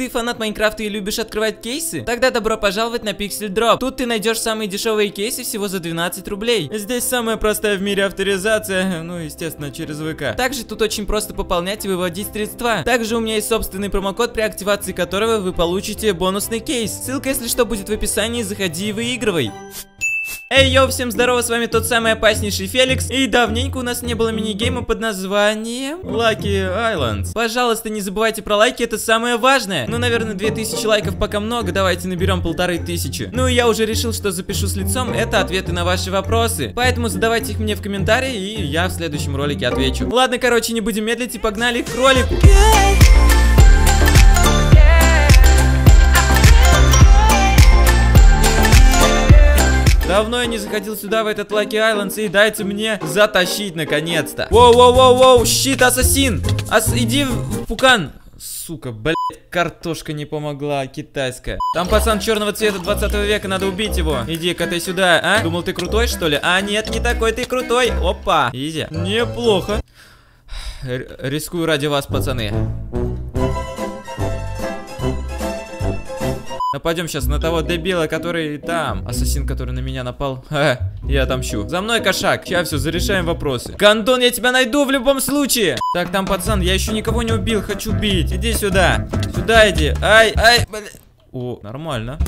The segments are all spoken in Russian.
Ты фанат Майнкрафта и любишь открывать кейсы? Тогда добро пожаловать на Pixel Drop. Тут ты найдешь самые дешевые кейсы всего за 12 рублей. Здесь самая простая в мире авторизация, ну естественно через ВК. Также тут очень просто пополнять и выводить средства. Также у меня есть собственный промокод, при активации которого вы получите бонусный кейс. Ссылка, если что, будет в описании, заходи и выигрывай. Эй, йоу, всем здорово, с вами тот самый опаснейший Феликс. И давненько у нас не было мини-гейма под названием Lucky Islands. Пожалуйста, не забывайте про лайки, это самое важное. Ну, наверное, 2000 лайков пока много, давайте наберем 1500. Ну, и я уже решил, что запишу с лицом, это ответы на ваши вопросы. Поэтому задавайте их мне в комментарии, и я в следующем ролике отвечу. Ладно, короче, не будем медлить и погнали к ролику. Давно я не заходил сюда, в этот Lucky Islands, и дайте мне затащить, наконец-то. Воу-воу-воу-воу, щит, ассасин! Иди в пукан. Сука, блядь, картошка не помогла, китайская. Там пацан черного цвета 20 века, надо убить его. Иди-ка ты сюда, а? Думал, ты крутой, что ли? А нет, не такой ты крутой. Опа, иди. Неплохо. Рискую ради вас, пацаны. Нападем сейчас на того дебила, который там. Ассасин, который на меня напал. Ха, я отомщу. За мной, кошак. Сейчас все, зарешаем вопросы. Гондон, я тебя найду в любом случае. Так, там пацан, я еще никого не убил, хочу бить. Иди сюда. Сюда иди. Ай, ай. О, нормально.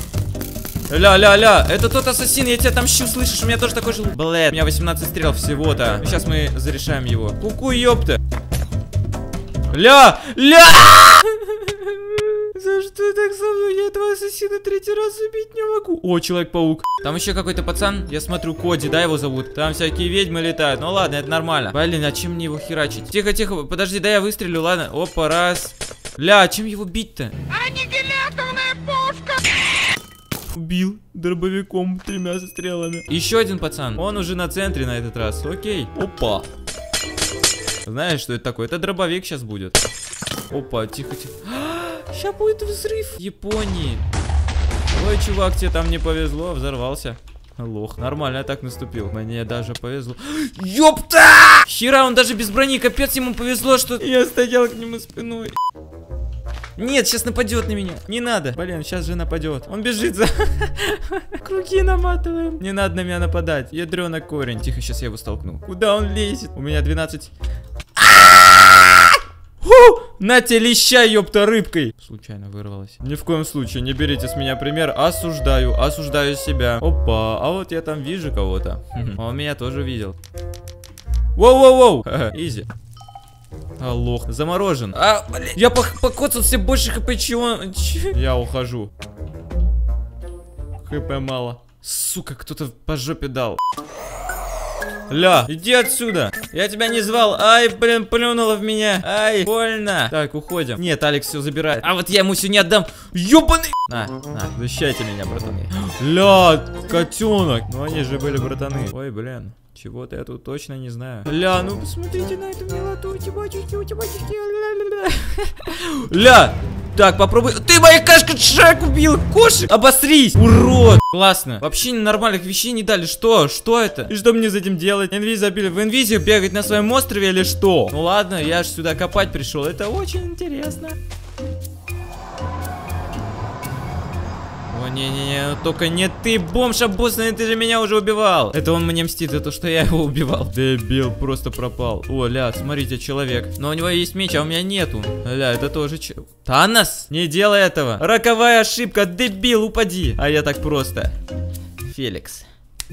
Ля-ля-ля, это тот ассасин, я тебя отомщу, слышишь? У меня тоже такой же... Блэд, у меня 18 стрел всего-то. Сейчас мы зарешаем его. Ку-ку, ёпта. Ля, ля. За что так со мной? Я этого ассасина третий раз убить не могу. О, Человек-паук. Там еще какой-то пацан. Я смотрю, Коди, да, его зовут. Там всякие ведьмы летают. Ну ладно, это нормально. Блин, а чем мне его херачить? Тихо-тихо, подожди, да я выстрелю, ладно. Опа, раз. Ля, а чем его бить-то? Аннигиляторная пушка. Убил дробовиком 3 стрелами. Еще один пацан. Он уже на центре на этот раз. Окей. Опа. Знаешь, что это такое? Это дробовик сейчас будет. Опа, тихо-тихо. Сейчас будет взрыв в Японии. Ой, чувак, тебе там не повезло, взорвался. Лох, нормально, я так наступил. Мне даже повезло. Ёпта! Хера, он даже без брони, капец, ему повезло, что... Я стоял к нему спиной. Нет, сейчас нападет на меня. Не надо. Блин, сейчас же нападет. Он бежит за... Круги наматываем. Не надо на меня нападать. Ядрёный корень. Тихо, сейчас я его столкну. Куда он лезет? У меня 12... На те леща, ёпта, рыбкой. Случайно вырвалась. Ни в коем случае, не берите с меня пример. Осуждаю, осуждаю себя. Опа, а вот я там вижу кого-то. Он меня тоже видел. Воу-воу-воу. Изи. А, лох. Заморожен. А, блин. Я покоцался больше хп, чего... Я ухожу. Хп мало. Сука, кто-то по жопе дал. Ля, иди отсюда. Я тебя не звал. Ай, блин, плюнула в меня. Ай, больно. Так, уходим. Нет, Алекс все забирает. А вот я ему все не отдам. Ёбаный. На, защищайте меня, братаны. Ля, котенок. Ну они же были братаны. Ой, блин. Чего-то я тут точно не знаю. Ля, ну посмотрите на эту милоту. Ля. Так, попробуй. Ты моя кашка, шаг убил, кошек. Обосрись, урод. Классно. Вообще нормальных вещей не дали. Что? Что это? И что мне с этим делать? Инвиз забили. В инвизию бегать на своем острове или что? Ну ладно, я же сюда копать пришел. Это очень интересно. О, не-не-не, ну только не ты, бомж обоссанный, ты же меня уже убивал. Это он мне мстит за то, что я его убивал. Дебил, просто пропал. О, ля, смотрите, человек. Но у него есть меч, а у меня нету. Ля, это тоже че... Танос? Не делай этого. Роковая ошибка, дебил, упади. А я так просто. Феликс.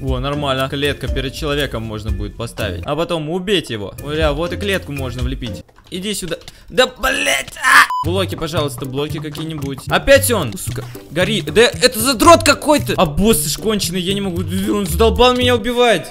О, нормально. Клетка перед человеком можно будет поставить. А потом убить его. Ля, вот и клетку можно влепить. Иди сюда. Да, блять! А! Блоки, пожалуйста, блоки какие-нибудь. Опять он! Сука, гори. Да это задрот какой-то! А босс ж конченый, я не могу. Он задолбал меня убивать.